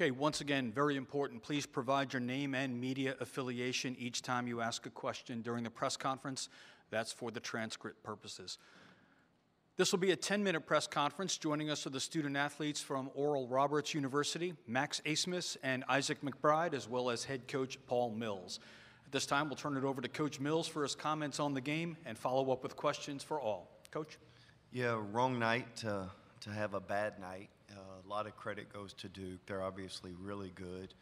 Okay, once again, very important, please provide your name and media affiliation each time you ask a question during the press conference. That's for the transcript purposes. This will be a 10-minute press conference. Joining us are the student athletes from Oral Roberts University, Max Abmas and Isaac McBride, as well as head coach Paul Mills. At this time, we'll turn it over to Coach Mills for his comments on the game and follow up with questions for all. Coach? Yeah, wrong night to have a bad night. A lot of credit goes to Duke. They're obviously really good.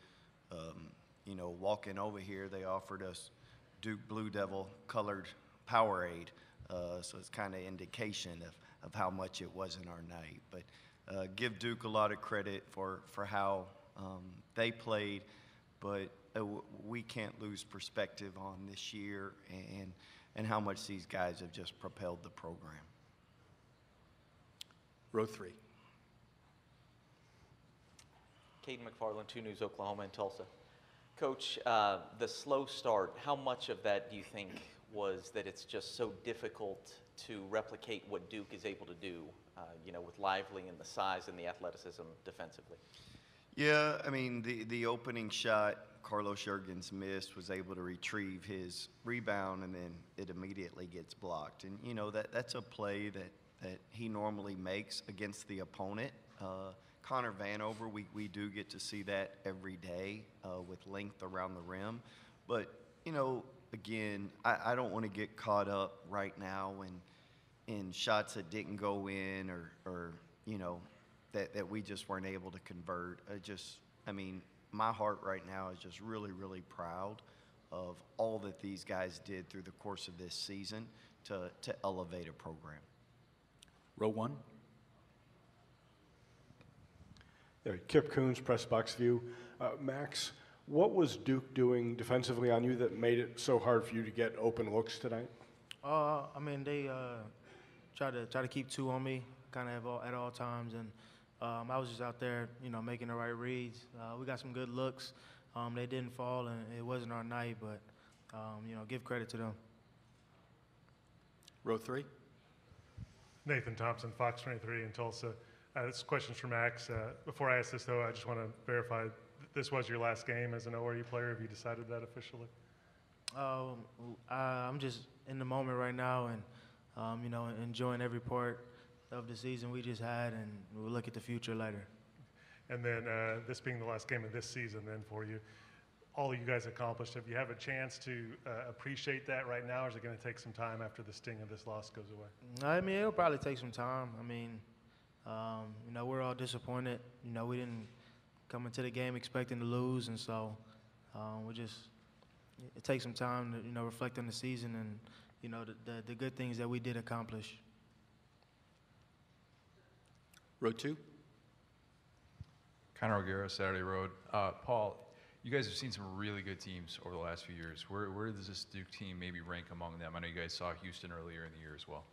You know, walking over here, they offered us Duke Blue Devil colored Powerade. So it's kind of indication of how much it was in our night. But give Duke a lot of credit for how they played. But we can't lose perspective on this year and how much these guys have just propelled the program. Row three. Caden McFarland, 2 News, Oklahoma and Tulsa. Coach, the slow start, how much of that do you think was that it's just so difficult to replicate what Duke is able to do, you know, with Lively and the size and the athleticism defensively? Yeah, I mean, the opening shot Carlos Jurgens missed, was able to retrieve his rebound, and then it immediately gets blocked. And, you know, that's a play that he normally makes against the opponent. Connor Vanover, we do get to see that every day with length around the rim. But, you know, again, I don't want to get caught up right now in shots that didn't go in or you know, that we just weren't able to convert. I mean, my heart right now is just really, really proud of all that these guys did through the course of this season to elevate a program. Row one. There, Kip Coons, Press Box View. Max, what was Duke doing defensively on you that made it so hard for you to get open looks tonight? I mean, they try to keep two on me, kind of at all times, and I was just out there, you know, making the right reads. We got some good looks. They didn't fall, and it wasn't our night, but you know, give credit to them. Row three. Nathan Thompson, Fox 23 in Tulsa. This question's for Max. Before I ask this, though, I just want to verify this was your last game as an ORU player. Have you decided that officially? I'm just in the moment right now and, you know, enjoying every part of the season we just had, and we'll look at the future later. And then this being the last game of this season then for you, all you guys accomplished, if you have a chance to appreciate that right now, or is it going to take some time after the sting of this loss goes away? I mean, it'll probably take some time. I mean, you know, we're all disappointed. You know, we didn't come into the game expecting to lose, and so it takes some time to, you know, reflect on the season and, you know, the good things that we did accomplish. Row two. Connor O'Gara, Saturday Road. Paul, you guys have seen some really good teams over the last few years. Where does this Duke team maybe rank among them? I know you guys saw Houston earlier in the year as well.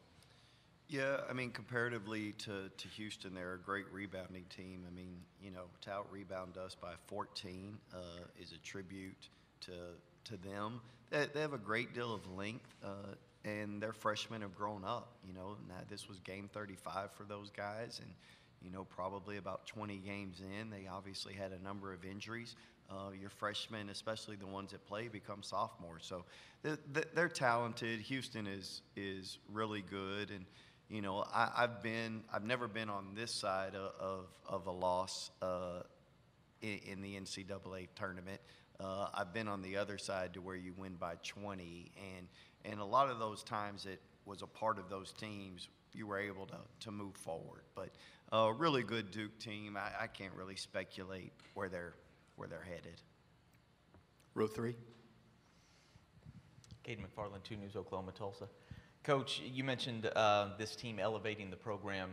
Yeah, I mean, comparatively to Houston, they're a great rebounding team. I mean, you know, to out-rebound us by 14 is a tribute to them. They have a great deal of length, and their freshmen have grown up. You know, now this was game 35 for those guys, and, you know, probably about 20 games in, they obviously had a number of injuries. Your freshmen, especially the ones that play, become sophomores. So they're talented. Houston is really good, and you know, I've never been on this side of a loss in the NCAA tournament. I've been on the other side to where you win by 20, and a lot of those times it was a part of those teams you were able to move forward. But a really good Duke team. I can't really speculate where they're headed. Row three. Caden McFarland, 2 News, Oklahoma, Tulsa. Coach, you mentioned this team elevating the program.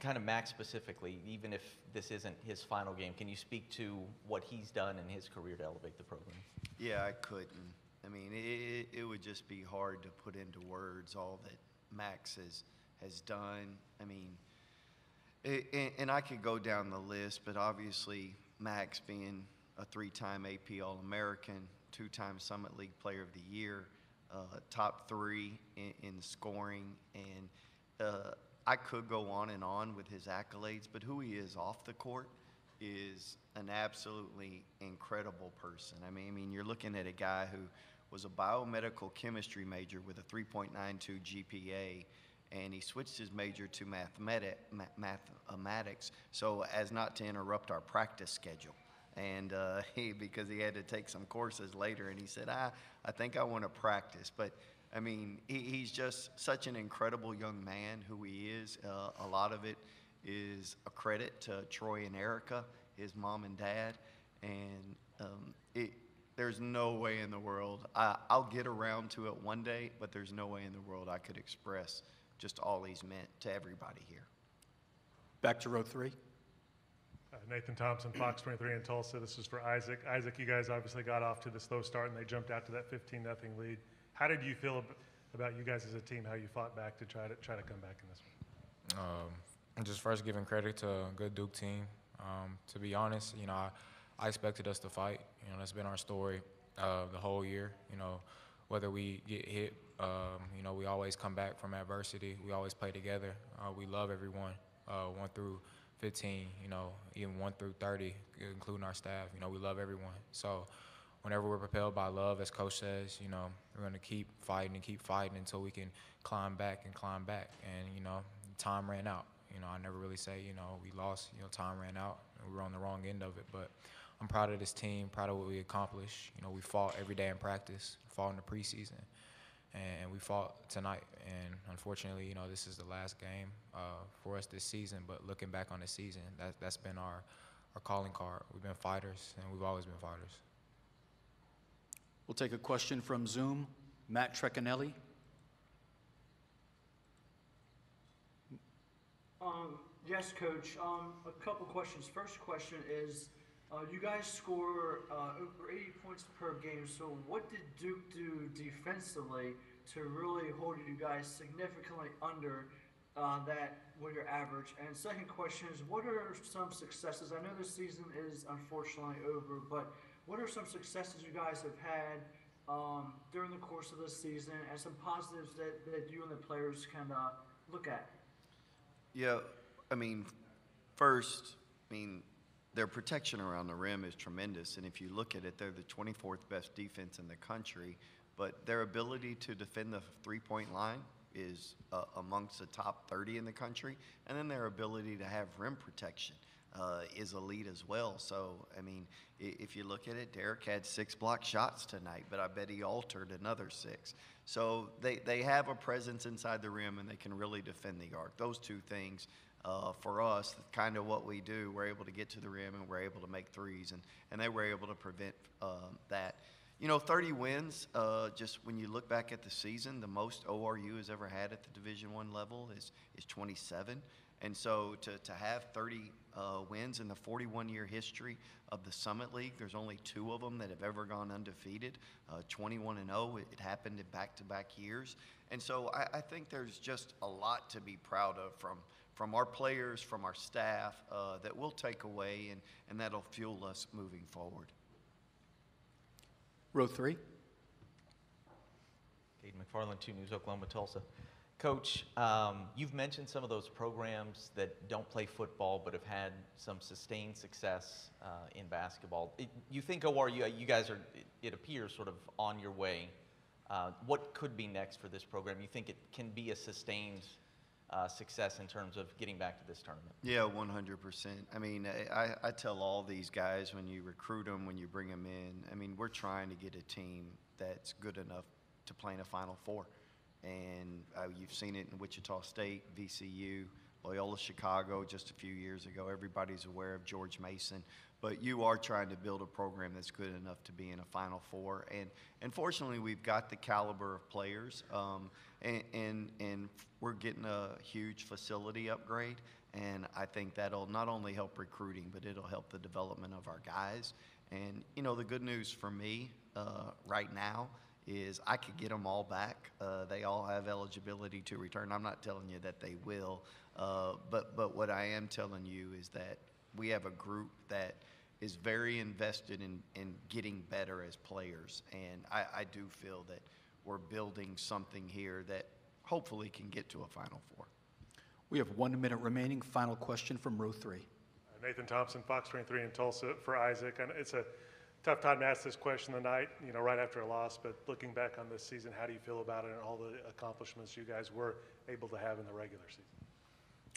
Kind of Max specifically, even if this isn't his final game, can you speak to what he's done in his career to elevate the program? Yeah, I couldn't. I mean, it would just be hard to put into words all that Max has done. I mean, and I could go down the list, but obviously Max being a 3-time AP All-American, 2-time Summit League Player of the Year, top 3 in scoring, and I could go on and on with his accolades, but who he is off the court is an absolutely incredible person. I mean, you're looking at a guy who was a biomedical chemistry major with a 3.92 GPA, and he switched his major to mathematics so as not to interrupt our practice schedule. And because he had to take some courses later, and he said, I think I want to practice. But I mean, he's just such an incredible young man who he is. A lot of it is a credit to Troy and Erica, his mom and dad. And there's no way in the world, I'll get around to it one day, but there's no way in the world I could express just all he's meant to everybody here. Back to row three. Nathan Thompson, Fox 23 in Tulsa. This is for Isaac. Isaac, you guys obviously got off to the slow start and they jumped out to that 15-0 lead. How did you feel about you guys as a team, how you fought back to try to come back in this one? Just first giving credit to a good Duke team. To be honest, you know, I expected us to fight. You know, that's been our story the whole year. You know, whether we get hit, you know, we always come back from adversity. We always play together. We love everyone, 1 through 15, you know, even 1 through 30, including our staff. You know, we love everyone. So whenever we're propelled by love, as Coach says, you know, we're going to keep fighting and keep fighting until we can climb back and climb back. And, you know, time ran out. You know, I never really say, you know, we lost, you know, time ran out and we were on the wrong end of it. But I'm proud of this team, proud of what we accomplished. You know, we fought every day in practice, fought in the preseason, and we fought tonight. And unfortunately, you know, this is the last game for us this season. But looking back on the season, that's been our calling card. We've been fighters, and we've always been fighters. We'll take a question from Zoom. Matt Treccanelli. Yes, Coach. A couple questions. First question is, you guys score over 80 points per game, so what did Duke do defensively to really hold you guys significantly under that with your average? And second question is, what are some successes? I know this season is unfortunately over, but what are some successes you guys have had during the course of this season, and some positives that you and the players can look at? Yeah, I mean, first, I mean, their protection around the rim is tremendous, and if you look at it, they're the 24th best defense in the country, but their ability to defend the three-point line is amongst the top 30 in the country, and then their ability to have rim protection is elite as well. So, I mean, if you look at it, Derek had 6 block shots tonight, but I bet he altered another 6. So they have a presence inside the rim, and they can really defend the arc. Those two things, for us, kind of what we do, we're able to get to the rim, and we're able to make threes, and they were able to prevent that. You know, 30 wins, just when you look back at the season, the most ORU has ever had at the Division I level is 27. And so to have 30 wins in the 41-year history of the Summit League, there's only 2 of them that have ever gone undefeated, 21-0. It happened in back-to-back years. And so I think there's just a lot to be proud of from our players, from our staff, that we'll take away and that'll fuel us moving forward. Row three. Caden McFarland, 2 News, Oklahoma, Tulsa. Coach, you've mentioned some of those programs that don't play football but have had some sustained success in basketball. You think ORU, you guys are, it appears, sort of on your way. What could be next for this program? You think it can be a sustained success in terms of getting back to this tournament? Yeah, 100%. I mean, I tell all these guys when you recruit them, when you bring them in, I mean, we're trying to get a team that's good enough to play in a Final Four. And you've seen it in Wichita State, VCU, Loyola Chicago just a few years ago. Everybody's aware of George Mason. But you are trying to build a program that's good enough to be in a Final Four. And fortunately, we've got the caliber of players. And we're getting a huge facility upgrade. And I think that'll not only help recruiting, but it'll help the development of our guys. And, you know, the good news for me right now is I could get them all back. They all have eligibility to return. I'm not telling you that they will, but what I am telling you is that we have a group that is very invested in getting better as players, and I do feel that we're building something here that hopefully can get to a Final Four. We have 1 minute remaining. Final question from row three. Nathan Thompson, Fox 23 in Tulsa for Isaac. And it's a tough time to ask this question tonight, you know, right after a loss, but looking back on this season, how do you feel about it and all the accomplishments you guys were able to have in the regular season?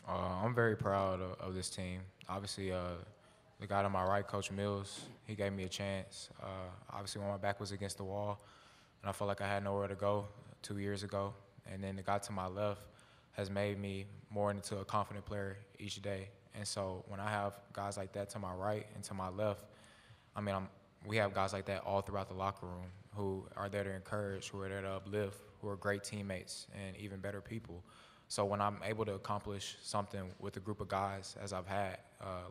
I'm very proud of this team. Obviously, the guy on my right, Coach Mills, he gave me a chance. Obviously, when my back was against the wall, and I felt like I had nowhere to go 2 years ago. And then the guy to my left has made me more into a confident player each day. And so when I have guys like that to my right and to my left, I mean, we have guys like that all throughout the locker room who are there to encourage, who are there to uplift, who are great teammates and even better people. So when I'm able to accomplish something with a group of guys as I've had,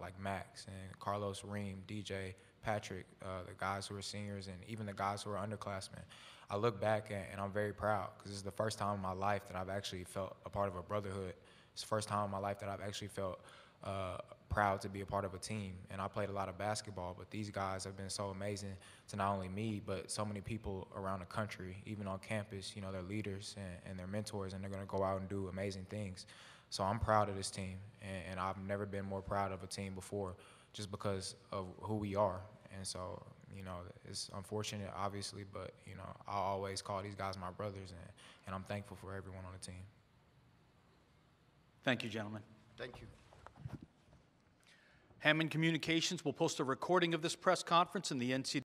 like Max and Carlos Reem, DJ, Patrick, the guys who are seniors and even the guys who are underclassmen, I look back and I'm very proud because this is the first time in my life that I've actually felt a part of a brotherhood. It's the first time in my life that I've actually felt proud to be a part of a team. And I played a lot of basketball, but these guys have been so amazing to not only me, but so many people around the country, even on campus. You know, they're leaders and they're mentors, and they're going to go out and do amazing things. So I'm proud of this team, and I've never been more proud of a team before just because of who we are. And so, you know, it's unfortunate, obviously, but, you know, I always call these guys my brothers, and I'm thankful for everyone on the team. Thank you, gentlemen. Thank you. Hammond Communications will post a recording of this press conference in the NCAA.